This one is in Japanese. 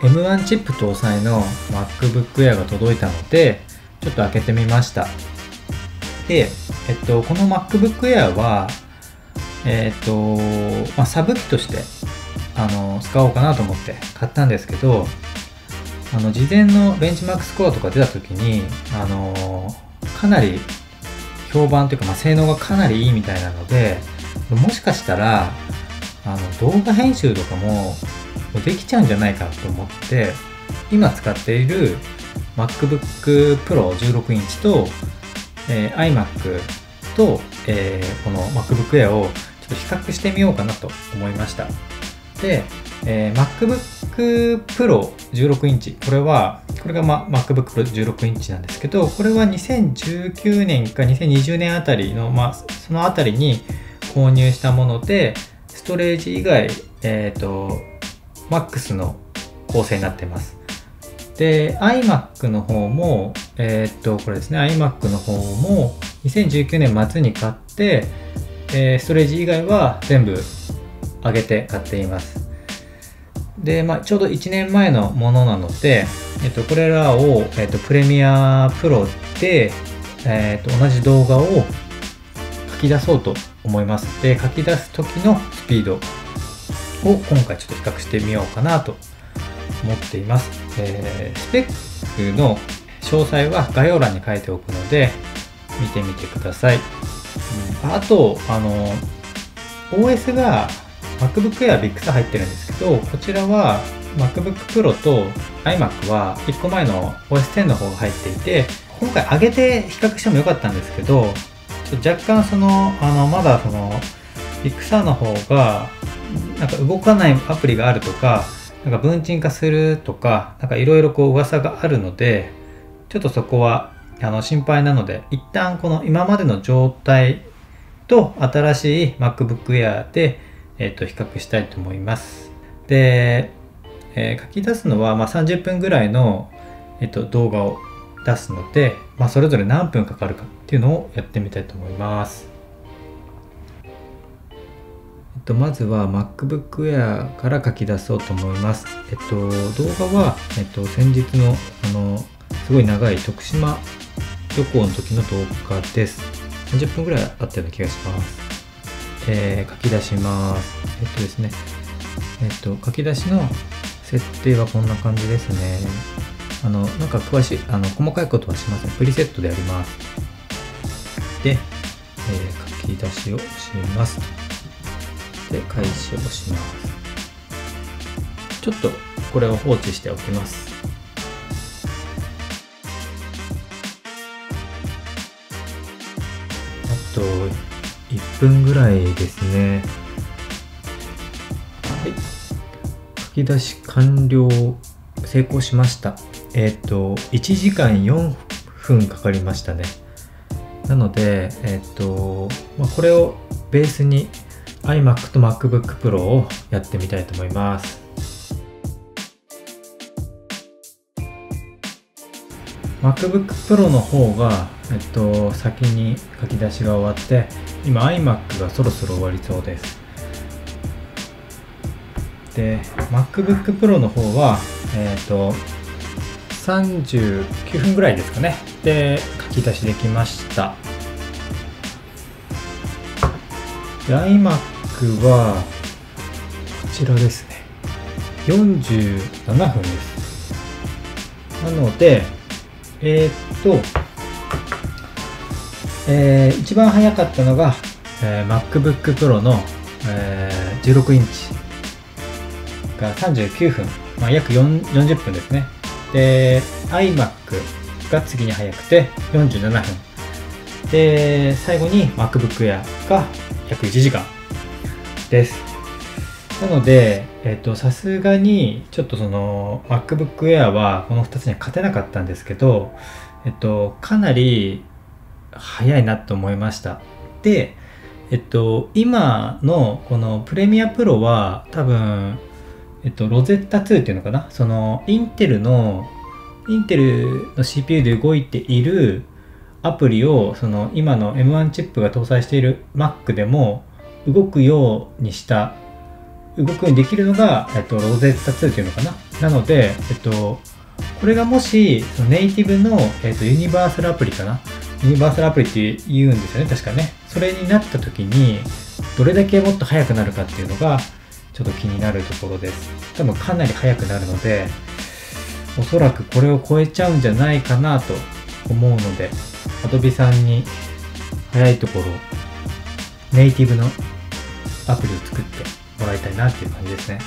M1 チップ搭載の MacBook Air が届いたので、ちょっと開けてみました。で、この MacBook Air は、サブ機として使おうかなと思って買ったんですけど、事前のベンチマークスコアとか出た時に、かなり評判というか、性能がかなりいいみたいなので、もしかしたら動画編集とかもできちゃうんじゃないかと思って、今使っている MacBook Pro 16インチと、iMac と、この MacBook Air をちょっと比較してみようかなと思いました。で、MacBook Pro 16インチ、これが、MacBook Pro 16インチなんですけど、これは2019年か2020年あたりの、そのあたりに購入したもので、ストレージ以外、MAX の構成になっています。で、iMac の方も、これですね、iMac の方も2019年末に買って、ストレージ以外は全部上げて買っています。で、ちょうど1年前のものなので、これらを、Premiere Pro で、同じ動画を書き出そうと思います。で、書き出す時のスピードを今回ちょっと比較してみようかなと思っています。スペックの詳細は概要欄に書いておくので見てみてください。あと、OS が MacBook Air Big Sur 入ってるんですけど、こちらは MacBook Pro と iMac は1個前の OS10 の方が入っていて、今回上げて比較してもよかったんですけど、若干まだビッグサーの方がなんか動かないアプリがあるとか、なんか文鎮化するとか、なんかいろいろ噂があるので、ちょっとそこは心配なので、一旦この今までの状態と新しい MacBook Air で、比較したいと思います。で、書き出すのは、30分ぐらいの、動画を出すので、それぞれ何分かかるかっていうのをやってみたいと思います。まずは MacBook Air から書き出そうと思います。動画は、先日のすごい長い徳島旅行の時の動画です。30分ぐらいあったような気がします。書き出します。ですね。書き出しの設定はこんな感じですね。なんか詳しい細かいことはしません。プリセットでやります。で、書き出しをします。で、開始をします。ちょっとこれを放置しておきます。あと1分ぐらいですね。はい、書き出し完了。成功しました。1時間4分かかりましたね。なので、これをベースに iMac と MacBook Pro をやってみたいと思います。MacBook Pro の方が、先に書き出しが終わって、今 iMac がそろそろ終わりそうです。で、MacBook Pro の方は、39分ぐらいですかね。で、書き出しできました。で、iMac はこちらですね。47分です。なので、一番早かったのが、MacBook Pro の、16インチ。が39分、約40分ですね。で、iMac が次に早くて47分で、最後に MacBook Air が約1時間です。なので、さすがにちょっとMacBook Air はこの2つには勝てなかったんですけど、かなり早いなと思いました。で、今のこの Premiere Pro は多分ロゼッタ2っていうのかな、インテルの CPU で動いているアプリを今の M1 チップが搭載している Mac でも動くようにできるのがロゼッタ2っていうのかな、なので、これがもしそのネイティブの、ユニバーサルアプリかな、ユニバーサルアプリって言うんですよね、確かね。それになった時にどれだけもっと速くなるかっていうのがちょっと気になるところです。多分かなり速くなるので、おそらくこれを超えちゃうんじゃないかなと思うので、Adobe さんに早いところネイティブのアプリを作ってもらいたいなっていう感じですね。